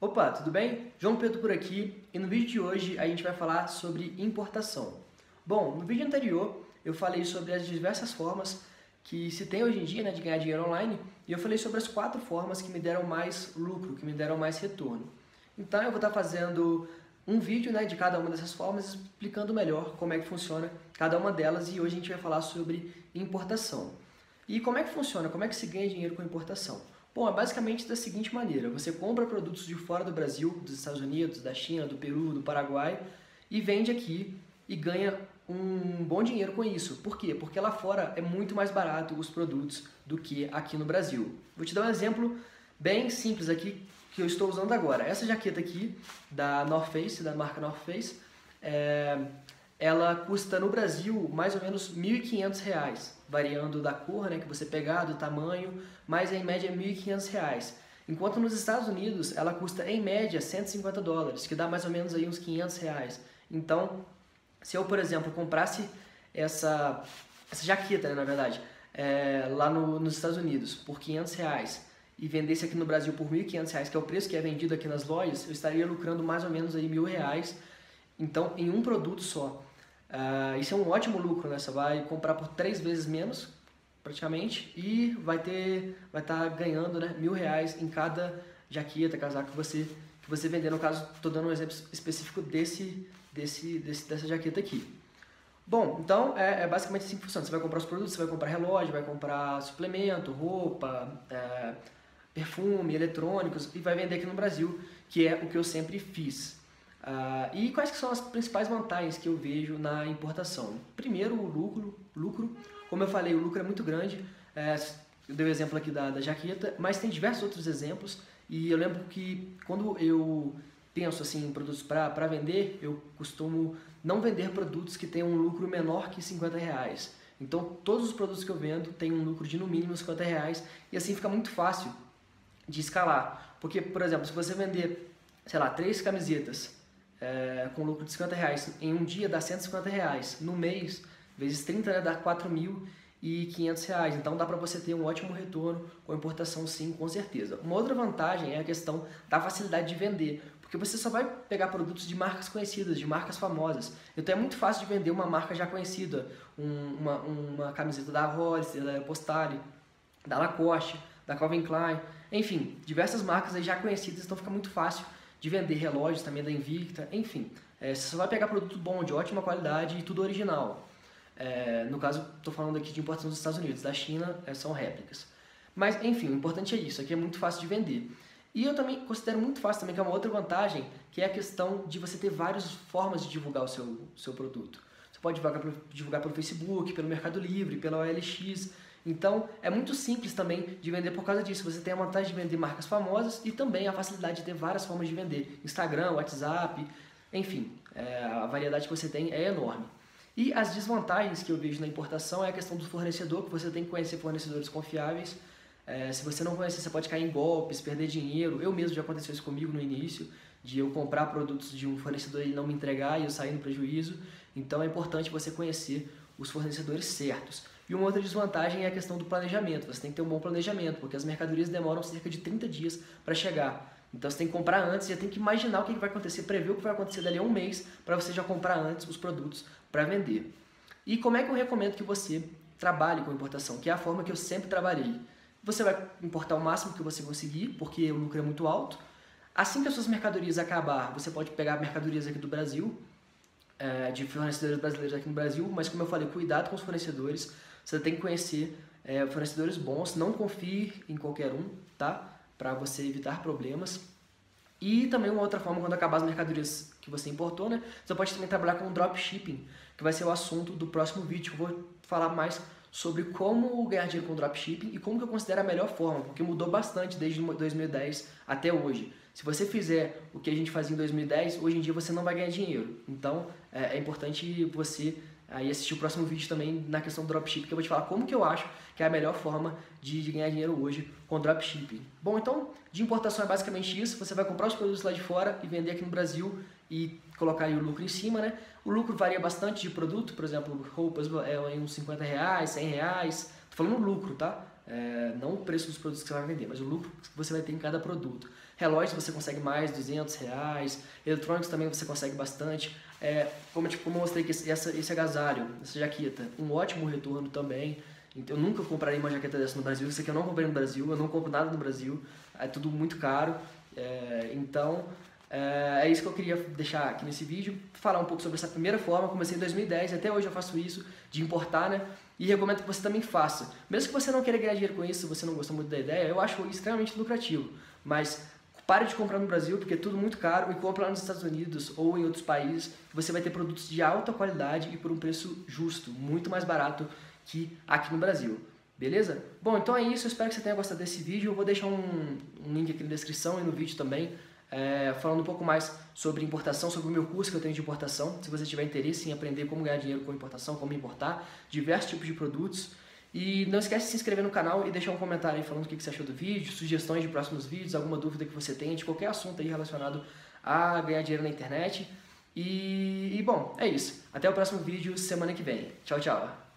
Opa, tudo bem? João Pedro por aqui e no vídeo de hoje a gente vai falar sobre importação. Bom, no vídeo anterior eu falei sobre as diversas formas que se tem hoje em dia, né, de ganhar dinheiro online, e eu falei sobre as 4 formas que me deram mais lucro, que me deram mais retorno. Então eu vou estar fazendo um vídeo, né, de cada uma dessas formas, explicando melhor como é que funciona cada uma delas, e hoje a gente vai falar sobre importação. E como é que funciona, como é que se ganha dinheiro com importação? Bom, é basicamente da seguinte maneira: você compra produtos de fora do Brasil, dos Estados Unidos, da China, do Peru, do Paraguai, e vende aqui e ganha um bom dinheiro com isso. Por quê? Porque lá fora é muito mais barato os produtos do que aqui no Brasil. Vou te dar um exemplo bem simples aqui que eu estou usando agora. Essa jaqueta aqui da North Face, da marca North Face, ela custa no Brasil mais ou menos R$ 1.500, variando da cor, né, que você pegar, do tamanho, mas em média é R$ 1.500. Enquanto nos Estados Unidos ela custa em média $150, que dá mais ou menos aí uns R$ 500. Então, se eu, por exemplo, comprasse essa jaqueta, né, na verdade, lá nos Estados Unidos por R$ 500 e vendesse aqui no Brasil por R$ 1.500, que é o preço que é vendido aqui nas lojas, eu estaria lucrando mais ou menos aí R$ 1.000, então, em um produto só. Isso é um ótimo lucro, né? Você vai comprar por 3 vezes menos, praticamente, e vai estar ganhando, né, R$ 1.000 em cada jaqueta, casaco que você vender. No caso, estou dando um exemplo específico dessa jaqueta aqui. Bom, então é basicamente assim que funciona. Você vai comprar os produtos, você vai comprar relógio, vai comprar suplemento, roupa, perfume, eletrônicos, e vai vender aqui no Brasil, que é o que eu sempre fiz. E quais que são as principais vantagens que eu vejo na importação? Primeiro, o lucro. Como eu falei, o lucro é muito grande. Eu dei o exemplo aqui da jaqueta, mas tem diversos outros exemplos. E eu lembro que quando eu penso assim, em produtos para vender, eu costumo não vender produtos que tenham um lucro menor que R$ 50. Então, todos os produtos que eu vendo têm um lucro de no mínimo R$ 50, e assim fica muito fácil de escalar. Porque, por exemplo, se você vender, sei lá, 3 camisetas com lucro de R$ 50, em um dia dá R$ 150, no mês, vezes 30, né, dá R$ 4.500, então dá para você ter um ótimo retorno com importação, sim, com certeza. Uma outra vantagem é a questão da facilidade de vender, porque você só vai pegar produtos de marcas conhecidas, de marcas famosas, então é muito fácil de vender uma marca já conhecida, uma camiseta da Rosé, da Postale, da Lacoste, da Calvin Klein, enfim, diversas marcas aí já conhecidas, então fica muito fácil de vender. Relógios também da Invicta, enfim, você só vai pegar produto bom, de ótima qualidade e tudo original. No caso, estou falando aqui de importação dos Estados Unidos, da China são réplicas. Mas, enfim, o importante é isso, aqui é muito fácil de vender. E eu também considero muito fácil também, que é uma outra vantagem, que é a questão de você ter várias formas de divulgar o seu produto. Você pode divulgar pelo Facebook, pelo Mercado Livre, pela OLX. Então, é muito simples também de vender por causa disso. Você tem a vantagem de vender marcas famosas e também a facilidade de ter várias formas de vender. Instagram, WhatsApp, enfim, a variedade que você tem é enorme. E as desvantagens que eu vejo na importação é a questão do fornecedor, que você tem que conhecer fornecedores confiáveis. Se você não conhecer, você pode cair em golpes, perder dinheiro. Eu mesmo, já aconteceu isso comigo no início, de eu comprar produtos de um fornecedor e ele não me entregar e eu sair no prejuízo. Então, é importante você conhecer os fornecedores certos. E uma outra desvantagem é a questão do planejamento. Você tem que ter um bom planejamento, porque as mercadorias demoram cerca de 30 dias para chegar. Então você tem que comprar antes, já tem que imaginar o que vai acontecer, prever o que vai acontecer dali a um mês, para você já comprar antes os produtos para vender. E como é que eu recomendo que você trabalhe com importação, que é a forma que eu sempre trabalhei? Você vai importar o máximo que você conseguir, porque o lucro é muito alto. Assim que as suas mercadorias acabar, você pode pegar mercadorias aqui do Brasil, de fornecedores brasileiros aqui no Brasil, mas como eu falei, cuidado com os fornecedores. Você tem que conhecer fornecedores bons, não confie em qualquer um, tá? Para você evitar problemas. E também uma outra forma, quando acabar as mercadorias que você importou, né? Você pode também trabalhar com dropshipping, que vai ser o assunto do próximo vídeo. Eu vou falar mais sobre como ganhar dinheiro com dropshipping e como que eu considero a melhor forma, porque mudou bastante desde 2010 até hoje. Se você fizer o que a gente fazia em 2010, hoje em dia você não vai ganhar dinheiro. Então, é importante você assistir o próximo vídeo também na questão do dropshipping, que eu vou te falar como que eu acho que é a melhor forma de ganhar dinheiro hoje com dropshipping. Bom, então, de importação é basicamente isso. Você vai comprar os produtos lá de fora e vender aqui no Brasil e colocar aí o lucro em cima, né? O lucro varia bastante de produto, por exemplo, roupas uns R$ 50, R$ 100. Tô falando lucro, tá? Não o preço dos produtos que você vai vender, mas o lucro que você vai ter em cada produto. Relógios você consegue mais, R$200. Eletrônicos também você consegue bastante. Como eu mostrei que esse agasalho, essa jaqueta, um ótimo retorno também. Então, eu nunca compraria uma jaqueta dessa no Brasil. Isso aqui eu não comprei no Brasil, eu não compro nada no Brasil. É tudo muito caro. É isso que eu queria deixar aqui nesse vídeo, falar um pouco sobre essa primeira forma. Comecei em 2010, até hoje eu faço isso, de importar, né? E recomendo que você também faça. Mesmo que você não queira ganhar dinheiro com isso, se você não gostou muito da ideia, eu acho extremamente lucrativo. Mas pare de comprar no Brasil, porque é tudo muito caro, e compra lá nos Estados Unidos ou em outros países. Você vai ter produtos de alta qualidade e por um preço justo, muito mais barato que aqui no Brasil. Beleza? Bom, então é isso. Eu espero que você tenha gostado desse vídeo. Eu vou deixar um link aqui na descrição e no vídeo também, falando um pouco mais sobre importação, sobre o meu curso que eu tenho de importação, se você tiver interesse em aprender como ganhar dinheiro com importação, como importar diversos tipos de produtos. E não esquece de se inscrever no canal e deixar um comentário aí falando o que você achou do vídeo, sugestões de próximos vídeos, alguma dúvida que você tenha de qualquer assunto aí relacionado a ganhar dinheiro na internet. Bom, é isso. Até o próximo vídeo, semana que vem. Tchau, tchau!